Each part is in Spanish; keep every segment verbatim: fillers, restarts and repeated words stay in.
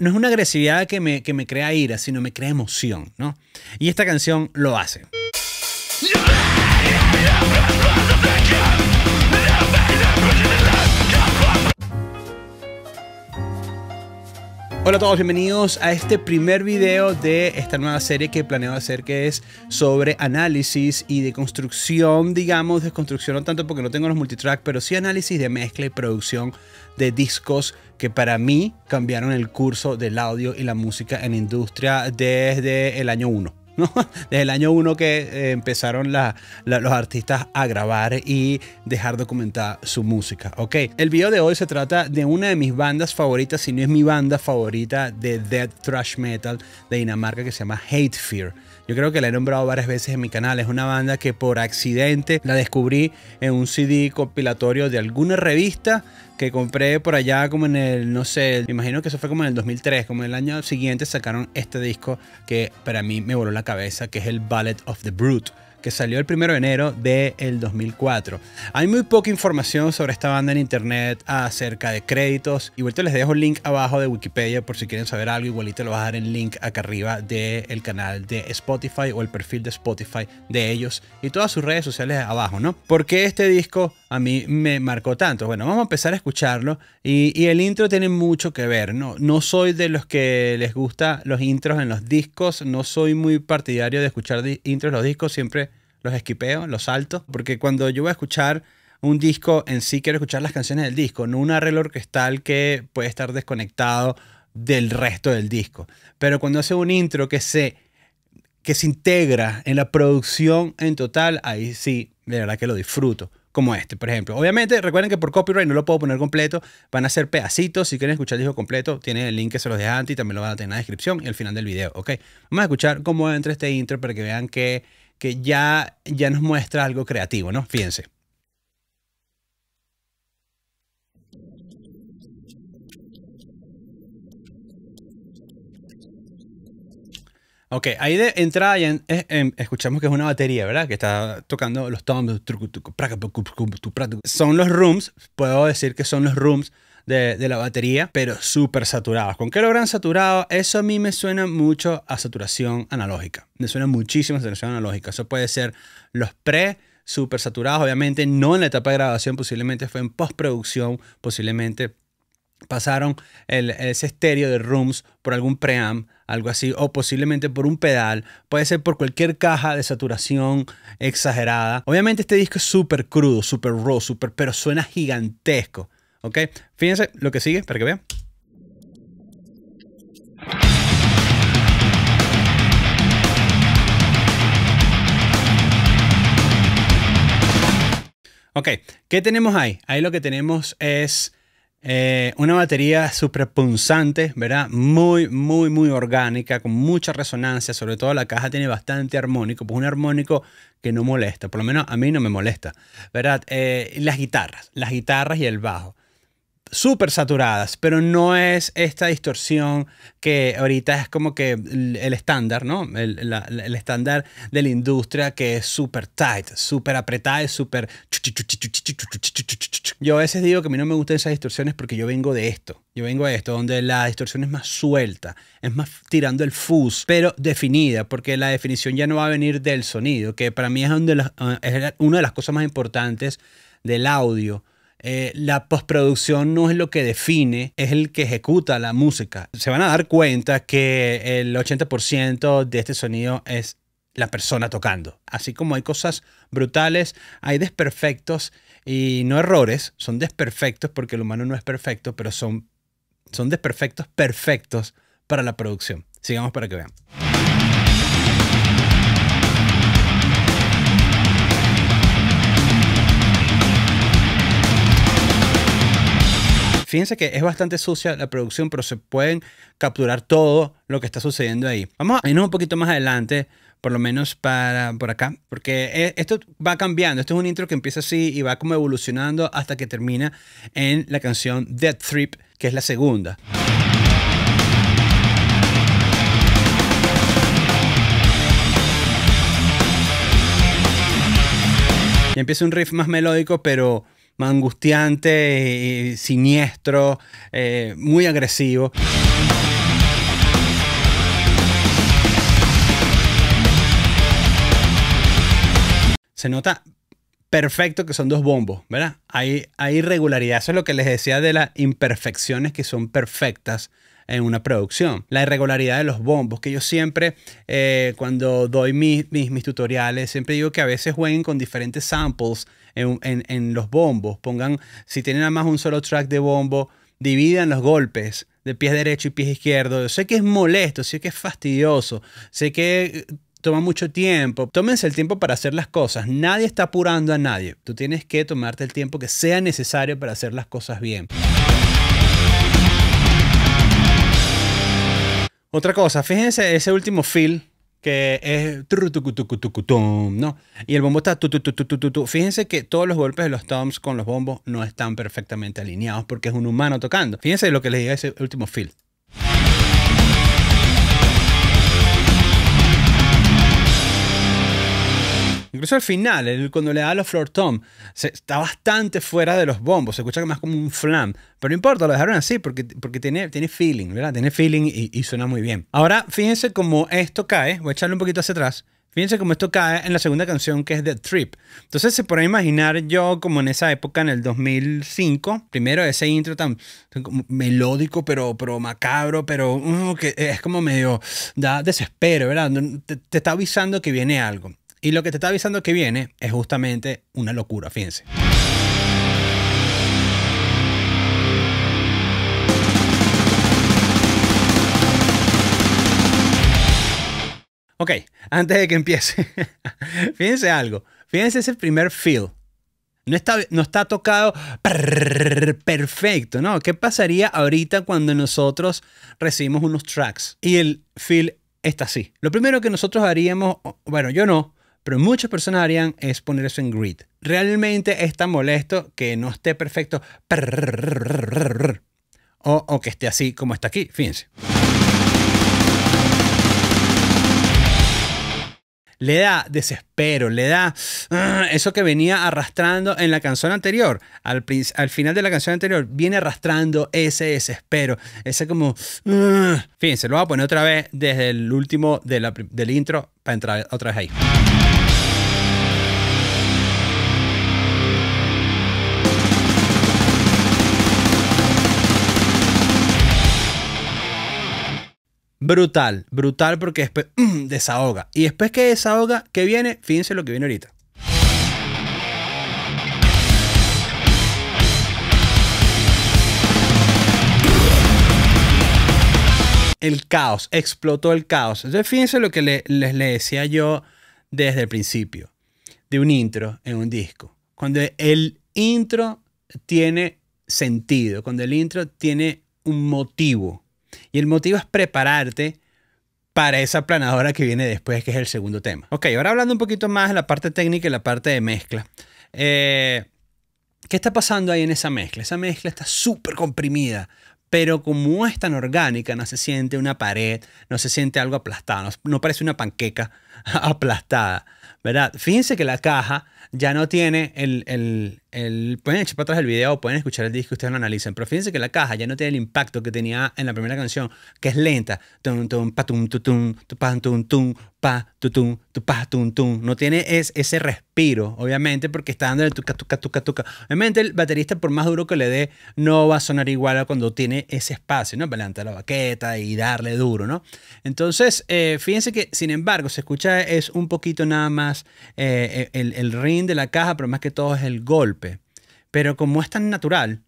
No es una agresividad que me, que me crea ira, sino me crea emoción, ¿no? Y esta canción lo hace. Hola a todos, bienvenidos a este primer video de esta nueva serie que planeo hacer, que es sobre análisis y de construcción, digamos, desconstrucción, no tanto porque no tengo los multitrack, pero sí análisis de mezcla y producción de discos que para mí cambiaron el curso del audio y la música en industria desde el año uno. ¿No? Desde el año uno que eh, empezaron la, la, los artistas a grabar y dejar documentada su música. Ok, el video de hoy se trata de una de mis bandas favoritas, si no es mi banda favorita de Death Thrash Metal de Dinamarca, que se llama HateSphere. Yo creo que la he nombrado varias veces en mi canal. Es una banda que por accidente la descubrí en un C D compilatorio de alguna revista que compré por allá como en el, no sé, me imagino que eso fue como en el dos mil tres, como en el año siguiente sacaron este disco que para mí me voló la cabeza, que es el Ballet of the Brute, que salió el primero de enero del dos mil cuatro. Hay muy poca información sobre esta banda en internet acerca de créditos. Igualito les dejo el link abajo de Wikipedia por si quieren saber algo. Igualito lo vas a dar el link acá arriba del canal de Spotify o el perfil de Spotify de ellos y todas sus redes sociales abajo, ¿no? ¿Por qué este disco a mí me marcó tanto? Bueno, vamos a empezar a escucharlo y, y el intro tiene mucho que ver, ¿no? No soy de los que les gusta los intros en los discos. No soy muy partidario de escuchar intros en los discos. Siempre los esquipeo, los salto, porque cuando yo voy a escuchar un disco en sí, quiero escuchar las canciones del disco, no un arreglo orquestal que puede estar desconectado del resto del disco. Pero cuando hace un intro que se, que se integra en la producción en total, ahí sí, de verdad que lo disfruto. Como este, por ejemplo. Obviamente, recuerden que por copyright no lo puedo poner completo. Van a ser pedacitos. Si quieren escuchar el disco completo, tienen el link que se los deja antes y también lo van a tener en la descripción y al final del video, ¿ok? Vamos a escuchar cómo entra este intro para que vean que, que ya, ya nos muestra algo creativo, ¿no? Fíjense. Ok, ahí de entrada ya en, en, escuchamos que es una batería, ¿verdad? Que está tocando los toms. Son los rooms, puedo decir que son los rooms de, de la batería, pero súper saturados. ¿Con qué lo habrán saturado? Eso a mí me suena mucho a saturación analógica. Me suena muchísimo a saturación analógica. Eso puede ser los pre súper saturados, obviamente no en la etapa de grabación, posiblemente fue en postproducción, posiblemente pasaron el, ese estéreo de rooms por algún preamp, algo así, o posiblemente por un pedal, puede ser por cualquier caja de saturación exagerada. Obviamente este disco es súper crudo, súper raw, super, pero suena gigantesco, ¿ok? Fíjense lo que sigue para que vean. Ok, ¿qué tenemos ahí? Ahí lo que tenemos es Eh, una batería súper punzante, ¿verdad? Muy, muy, muy orgánica, con mucha resonancia. Sobre todo la caja tiene bastante armónico, pues un armónico que no molesta, por lo menos a mí no me molesta, ¿verdad? Eh, las guitarras, las guitarras y el bajo. Súper saturadas, pero no es esta distorsión que ahorita es como que el estándar, ¿no? El, la, el estándar de la industria que es súper tight, súper apretada y súper... Yo a veces digo que a mí no me gustan esas distorsiones porque yo vengo de esto. Yo vengo de esto, donde la distorsión es más suelta, es más tirando el fuzz, pero definida, porque la definición ya no va a venir del sonido, que para mí es, donde la, es una de las cosas más importantes del audio. Eh, la postproducción no es lo que define, es el que ejecuta la música. Se van a dar cuenta que el ochenta por ciento de este sonido es la persona tocando. Así como hay cosas brutales, hay desperfectos y no errores, son desperfectos porque el humano no es perfecto, pero son, son desperfectos perfectos para la producción. Sigamos para que vean. Fíjense que es bastante sucia la producción, pero se pueden capturar todo lo que está sucediendo ahí. Vamos a irnos un poquito más adelante, por lo menos para por acá, porque esto va cambiando. Esto es un intro que empieza así y va como evolucionando hasta que termina en la canción Death Trip, que es la segunda. Y empieza un riff más melódico, pero más angustiante, y siniestro, eh, muy agresivo. se nota perfecto que son dos bombos, ¿verdad? Hay, hay irregularidad. Eso es lo que les decía de las imperfecciones que son perfectas en una producción. La irregularidad de los bombos, que yo siempre, eh, cuando doy mis, mis, mis tutoriales, siempre digo que a veces jueguen con diferentes samples en, en, en los bombos. Pongan, si tienen nada más un solo track de bombo, dividan los golpes de pie derecho y pie izquierdo. Yo sé que es molesto, sé que es fastidioso, sé que toma mucho tiempo. Tómense el tiempo para hacer las cosas. Nadie está apurando a nadie. Tú tienes que tomarte el tiempo que sea necesario para hacer las cosas bien. Otra cosa, fíjense ese último feel que es tucutucutucutum, ¿no? Y el bombo está tutututututu. Fíjense que todos los golpes de los toms con los bombos no están perfectamente alineados porque es un humano tocando. Fíjense lo que les diga ese último feel. Incluso al final, el, cuando le da a los floor tom, se, está bastante fuera de los bombos. Se escucha más como un flam. Pero no importa, lo dejaron así porque, porque tiene, tiene feeling, ¿verdad? Tiene feeling y, y suena muy bien. Ahora, fíjense cómo esto cae. Voy a echarle un poquito hacia atrás. Fíjense cómo esto cae en la segunda canción, que es Death Trip. Entonces se puede imaginar yo como en esa época, en el dos mil cinco. Primero ese intro tan, tan como melódico, pero, pero macabro, pero uh, que es como medio da desespero, ¿verdad? Te, te está avisando que viene algo. Y lo que te está avisando que viene es justamente una locura, fíjense. Ok, antes de que empiece, fíjense algo. Fíjense ese primer feel. No está, no está tocado perfecto, ¿no? ¿Qué pasaría ahorita cuando nosotros recibimos unos tracks y el feel está así? Lo primero que nosotros haríamos, bueno, yo no, pero muchas personas harían es poner eso en grid. Realmente es tan molesto que no esté perfecto o, o que esté así como está aquí. Fíjense. Le da desespero, le da uh, eso que venía arrastrando en la canción anterior. Al, al final de la canción anterior viene arrastrando ese desespero, ese como... Uh. Fíjense, lo voy a poner otra vez desde el último de la, del intro para entrar otra vez ahí. Brutal, brutal porque después mmm, desahoga. Y después que desahoga, ¿qué viene? Fíjense lo que viene ahorita. El caos, explotó el caos. Entonces fíjense lo que le, les le decía yo desde el principio de un intro en un disco. Cuando el intro tiene sentido, cuando el intro tiene un motivo. Y el motivo es prepararte para esa aplanadora que viene después, que es el segundo tema. Ok, ahora hablando un poquito más de la parte técnica y la parte de mezcla. Eh, ¿Qué está pasando ahí en esa mezcla? Esa mezcla está súper comprimida, pero como es tan orgánica, no se siente una pared, no se siente algo aplastado, no, no parece una panqueca aplastada, ¿verdad? Fíjense que la caja ya no tiene el, el, el... Pueden echar para atrás el video, pueden escuchar el disco, ustedes lo analicen, pero fíjense que la caja ya no tiene el impacto que tenía en la primera canción, que es lenta. No tiene es, ese respiro, obviamente, porque está dando el tuca, tuca, tuca, tuca. Obviamente el baterista, por más duro que le dé, no va a sonar igual a cuando tiene ese espacio, ¿no? Para levantar la baqueta y darle duro, ¿no? Entonces, eh, fíjense que, sin embargo, se escucha es un poquito nada más eh, el, el ring de la caja, pero más que todo es el golpe. Pero como es tan natural,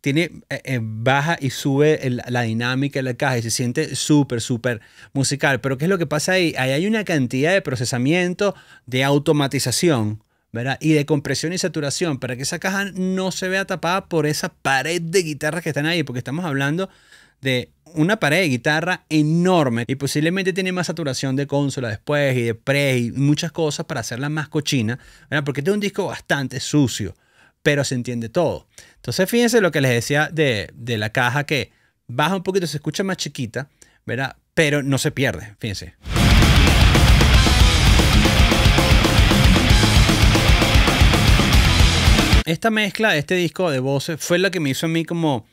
tiene, eh, baja y sube el, la dinámica de la caja y se siente súper, súper musical. Pero ¿qué es lo que pasa ahí? Ahí hay una cantidad de procesamiento, de automatización, ¿verdad? Y de compresión y saturación para que esa caja no se vea tapada por esa pared de guitarras que están ahí, porque estamos hablando de una pared de guitarra enorme y posiblemente tiene más saturación de consola después y de pre y muchas cosas para hacerla más cochina, ¿verdad? Porque este es un disco bastante sucio, pero se entiende todo. Entonces fíjense lo que les decía de, de la caja, que baja un poquito, se escucha más chiquita, ¿verdad? Pero no se pierde, fíjense. Esta mezcla de este disco de voces fue la que me hizo a mí como...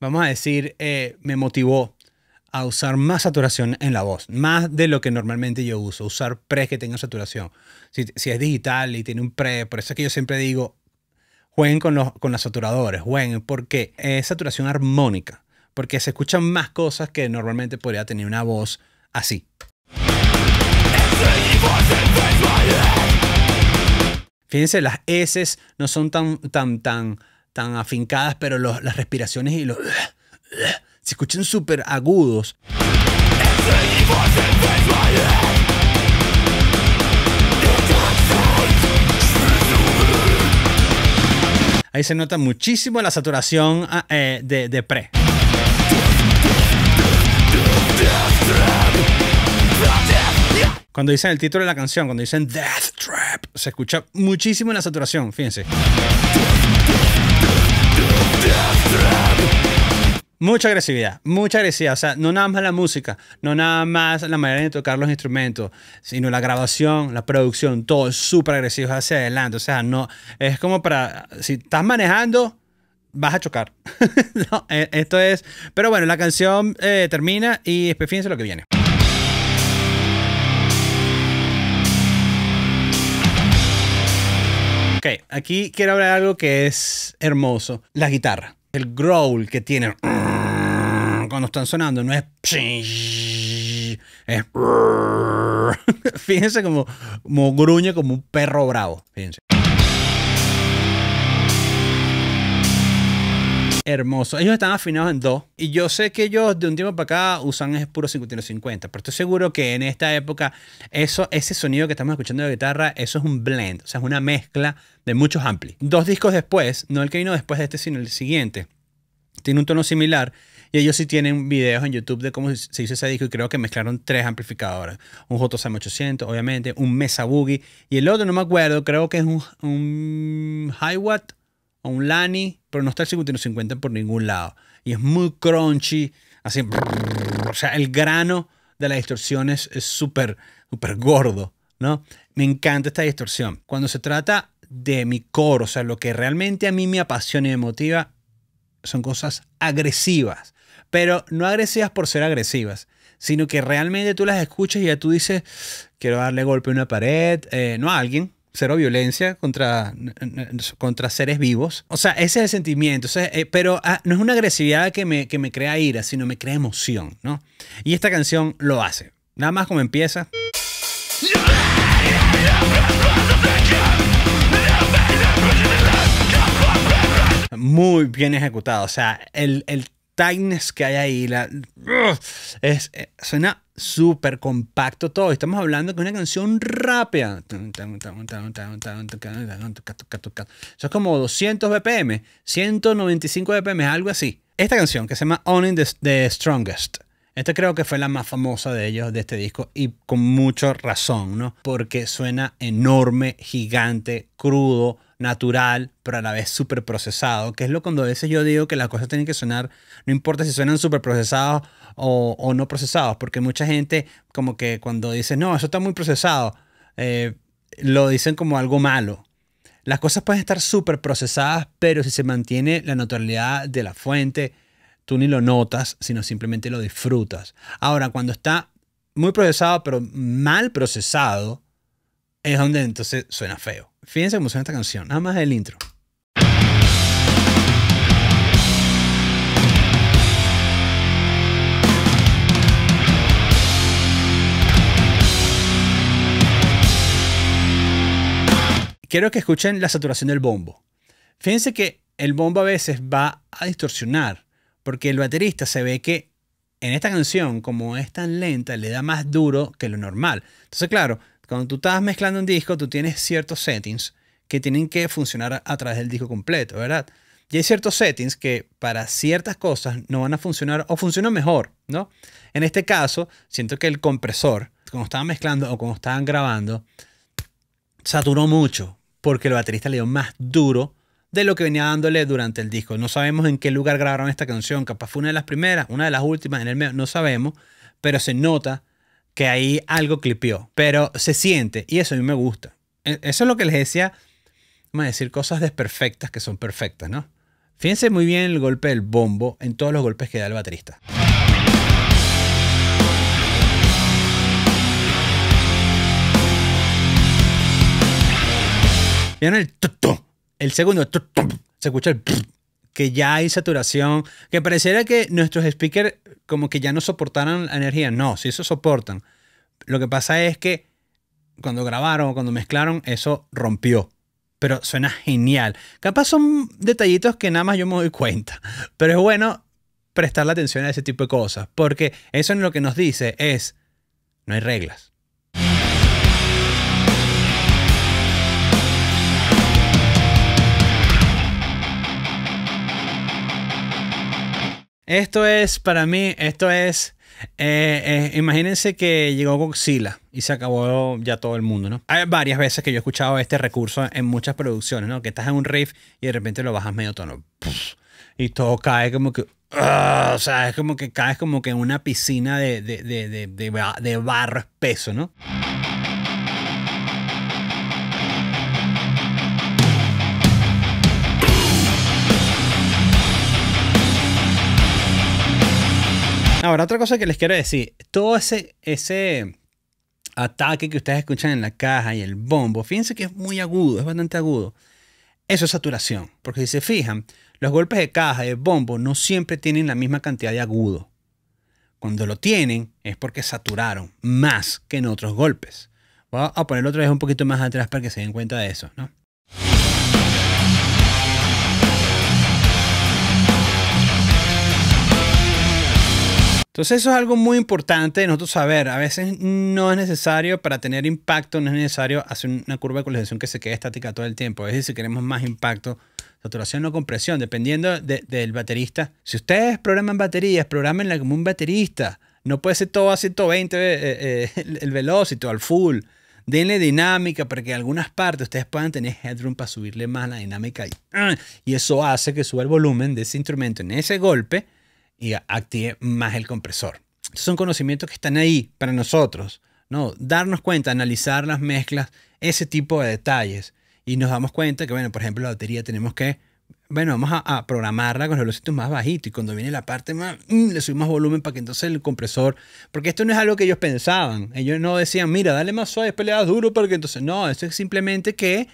vamos a decir, eh, me motivó a usar más saturación en la voz, más de lo que normalmente yo uso, usar pre que tengan saturación. Si, si es digital y tiene un pre, por eso es que yo siempre digo, jueguen con los, con los saturadores, jueguen, porque es saturación armónica, porque se escuchan más cosas que normalmente podría tener una voz así. Fíjense, las eses no son tan, tan, tan, tan afincadas, pero los, las respiraciones y los... se escuchan súper agudos. Ahí se nota muchísimo la saturación eh, de, de pre. Cuando dicen el título de la canción, cuando dicen Death Trap, se escucha muchísimo la saturación, fíjense. Mucha agresividad, mucha agresividad, o sea, no nada más la música, no nada más la manera de tocar los instrumentos, sino la grabación, la producción, todo es súper agresivo hacia adelante, o sea, no, es como para, si estás manejando, vas a chocar. No, esto es, pero bueno, la canción eh, termina y fíjense lo que viene. Ok, aquí quiero hablar de algo que es hermoso, la guitarra, el growl que tienen cuando están sonando, no es... es fíjense como, como gruñe como un perro bravo. Fíjense. Hermoso. Ellos están afinados en do. Y yo sé que ellos de un tiempo para acá usan es puro cincuenta y uno cincuenta. Pero estoy seguro que en esta época eso, ese sonido que estamos escuchando de guitarra, eso es un blend. O sea, es una mezcla de muchos amplis. Dos discos después, no el que vino después de este, sino el siguiente, tiene un tono similar y ellos sí tienen videos en YouTube de cómo se hizo ese disco y creo que mezclaron tres amplificadores. Un J T S M ochocientos, obviamente, un Mesa Boogie y el otro no me acuerdo, creo que es un, un High Watt o un Lani, pero no está el cincuenta y uno cincuenta por ningún lado. Y es muy crunchy, así, brrr, o sea, el grano de las distorsiones es súper, súper gordo, ¿no? Me encanta esta distorsión. Cuando se trata de mi coro, o sea, lo que realmente a mí me apasiona y me motiva, son cosas agresivas, pero no agresivas por ser agresivas, sino que realmente tú las escuchas y ya tú dices, quiero darle golpe a una pared, eh, no a alguien, cero violencia contra, contra seres vivos. O sea, ese es el sentimiento, o sea, eh, pero ah, no es una agresividad que me, que me crea ira, sino me crea emoción, ¿no? Y esta canción lo hace, nada más como empieza. Muy bien ejecutado, o sea, el, el tightness que hay ahí, la, es, suena súper compacto todo. Estamos hablando que es una canción rápida. Eso es como doscientos B P M, ciento noventa y cinco B P M, algo así. Esta canción que se llama Only the Strongest. Esta creo que fue la más famosa de ellos, de este disco, y con mucha razón, ¿no? Porque suena enorme, gigante, crudo, natural, pero a la vez súper procesado, que es lo cuando a veces yo digo que las cosas tienen que sonar, no importa si suenan súper procesados o, o no procesados, porque mucha gente como que cuando dice, no, eso está muy procesado, eh, lo dicen como algo malo. Las cosas pueden estar súper procesadas, pero si se mantiene la naturalidad de la fuente, tú ni lo notas, sino simplemente lo disfrutas. Ahora, cuando está muy procesado, pero mal procesado, es donde entonces suena feo. Fíjense cómo suena esta canción, nada más el intro. Quiero que escuchen la saturación del bombo. Fíjense que el bombo a veces va a distorsionar, porque el baterista se ve que en esta canción, como es tan lenta, le da más duro que lo normal. Entonces, claro, cuando tú estás mezclando un disco, tú tienes ciertos settings que tienen que funcionar a, a través del disco completo, ¿verdad? Y hay ciertos settings que para ciertas cosas no van a funcionar o funcionan mejor, ¿no? En este caso, siento que el compresor, cuando estaban mezclando o cuando estaban grabando, saturó mucho porque el baterista le dio más duro de lo que venía dándole durante el disco. No sabemos en qué lugar grabaron esta canción. Capaz fue una de las primeras, una de las últimas, en el medio, no sabemos, pero se nota que ahí algo clipeó, pero se siente y eso a mí me gusta. Eso es lo que les decía, vamos a decir cosas desperfectas que son perfectas, ¿no? Fíjense muy bien el golpe del bombo en todos los golpes que da el baterista. ¿Vieron el tu, tu? El segundo tu, tu, se escucha el que ya hay saturación, que pareciera que nuestros speakers como que ya no soportaran la energía. No, sí eso soportan. Lo que pasa es que cuando grabaron o cuando mezclaron, eso rompió. Pero suena genial. Capaz son detallitos que nada más yo me doy cuenta. Pero es bueno prestarle atención a ese tipo de cosas. Porque eso en lo que nos dice es, no hay reglas. Esto es, para mí, esto es... Eh, eh, imagínense que llegó Godzilla y se acabó ya todo el mundo, ¿no? Hay varias veces que yo he escuchado este recurso en muchas producciones, ¿no? Que estás en un riff y de repente lo bajas medio tono. Puff, y todo cae como que... Uh, o sea, es como que caes como que en una piscina de, de, de, de, de, de barro espeso, ¿no? Ahora, otra cosa que les quiero decir, todo ese, ese ataque que ustedes escuchan en la caja y el bombo, fíjense que es muy agudo, es bastante agudo. Eso es saturación, porque si se fijan, los golpes de caja y de bombo no siempre tienen la misma cantidad de agudo. Cuando lo tienen es porque saturaron más que en otros golpes. Voy a ponerlo otra vez un poquito más atrás para que se den cuenta de eso, ¿no? Entonces eso es algo muy importante de nosotros saber. A veces no es necesario para tener impacto, no es necesario hacer una curva de colonización que se quede estática todo el tiempo. Es decir, si queremos más impacto, saturación o compresión, dependiendo de, del baterista. Si ustedes programan baterías, programenla como un baterista. No puede ser todo a ciento veinte eh, eh, el velocito, al full. Denle dinámica para que en algunas partes ustedes puedan tener headroom para subirle más la dinámica. Y, y eso hace que suba el volumen de ese instrumento en ese golpe y active más el compresor. Estos son conocimientos que están ahí para nosotros, ¿no? Darnos cuenta, analizar las mezclas, ese tipo de detalles. Y nos damos cuenta que, bueno, por ejemplo, la batería tenemos que, bueno, vamos a, a programarla con los velocitos más bajitos y cuando viene la parte más, mm, le subimos volumen para que entonces el compresor, porque esto no es algo que ellos pensaban. Ellos no decían, mira, dale más suave, después le das duro porque entonces, no, esto es simplemente que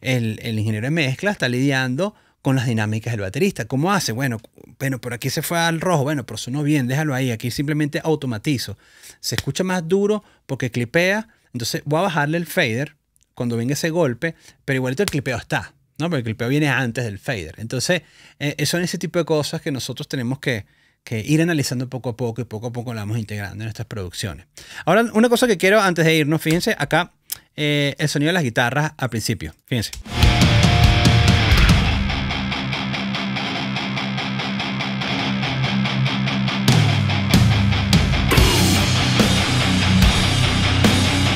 el, el ingeniero de mezcla está lidiando con las dinámicas del baterista. ¿Cómo hace? Bueno, bueno, por aquí se fue al rojo. Bueno, pero sonó bien, déjalo ahí. Aquí simplemente automatizo. Se escucha más duro porque clipea. Entonces voy a bajarle el fader cuando venga ese golpe, pero igualito el clipeo está, ¿no? Porque el clipeo viene antes del fader. Entonces eh, son ese tipo de cosas que nosotros tenemos que, que ir analizando poco a poco y poco a poco la vamos integrando en nuestras producciones. Ahora, una cosa que quiero antes de irnos, fíjense acá eh, el sonido de las guitarras al principio. Fíjense.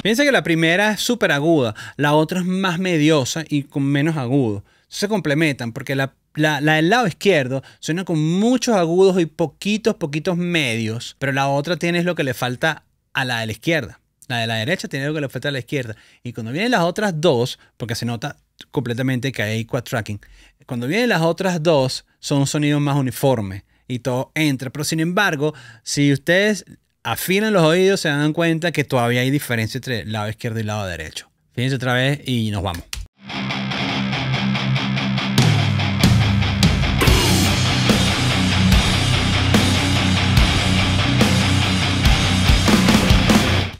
Fíjense que la primera es súper aguda, la otra es más mediosa y con menos agudo. Se complementan porque la, la, la del lado izquierdo suena con muchos agudos y poquitos, poquitos medios, pero la otra tiene lo que le falta a la de la izquierda. La de la derecha tiene lo que le falta a la izquierda. Y cuando vienen las otras dos, porque se nota completamente que hay quad tracking, cuando vienen las otras dos son sonidos más uniformes y todo entra. Pero sin embargo, si ustedes afinan los oídos, se dan cuenta que todavía hay diferencia entre el lado izquierdo y el lado derecho. Fíjense otra vez y nos vamos.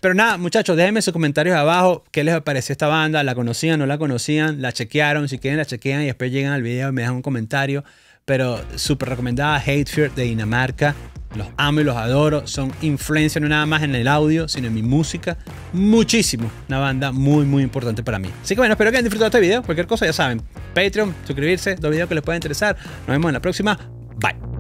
Pero nada, muchachos, déjenme sus comentarios abajo. ¿Qué les pareció esta banda? ¿La conocían? ¿No la conocían? ¿La chequearon? Si quieren la chequean y después llegan al video y me dejan un comentario. Pero súper recomendada, HateSphere de Dinamarca. Los amo y los adoro. Son influencia no nada más en el audio, sino en mi música. Muchísimo. Una banda muy, muy importante para mí. Así que bueno, espero que hayan disfrutado este video. Cualquier cosa ya saben. Patreon, suscribirse, dos videos que les pueda interesar. Nos vemos en la próxima. Bye.